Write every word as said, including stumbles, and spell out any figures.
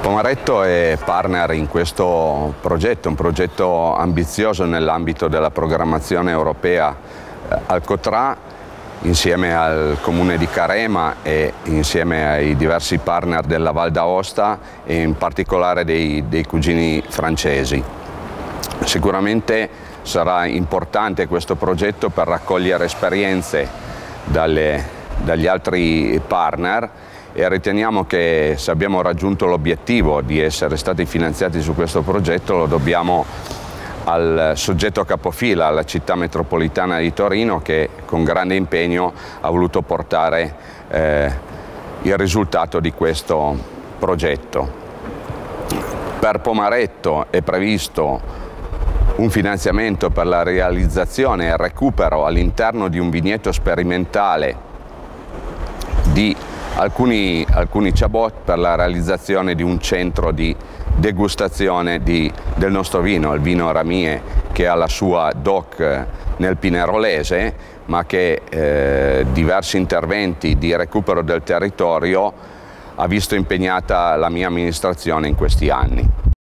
Pomaretto è partner in questo progetto, un progetto ambizioso nell'ambito della programmazione europea Alcotra, insieme al comune di Carema e insieme ai diversi partner della Val d'Aosta e in particolare dei, dei cugini francesi. Sicuramente sarà importante questo progetto per raccogliere esperienze dalle, dagli altri partner, e riteniamo che se abbiamo raggiunto l'obiettivo di essere stati finanziati su questo progetto lo dobbiamo al soggetto capofila, alla Città Metropolitana di Torino, che con grande impegno ha voluto portare eh, il risultato di questo progetto. Per Pomaretto è previsto un finanziamento per la realizzazione e il recupero all'interno di un vigneto sperimentale di Alcuni, alcuni ciabot per la realizzazione di un centro di degustazione di, del nostro vino, il vino Ramie, che ha la sua D O C nel Pinerolese, ma che eh, diversi interventi di recupero del territorio ha visto impegnata la mia amministrazione in questi anni.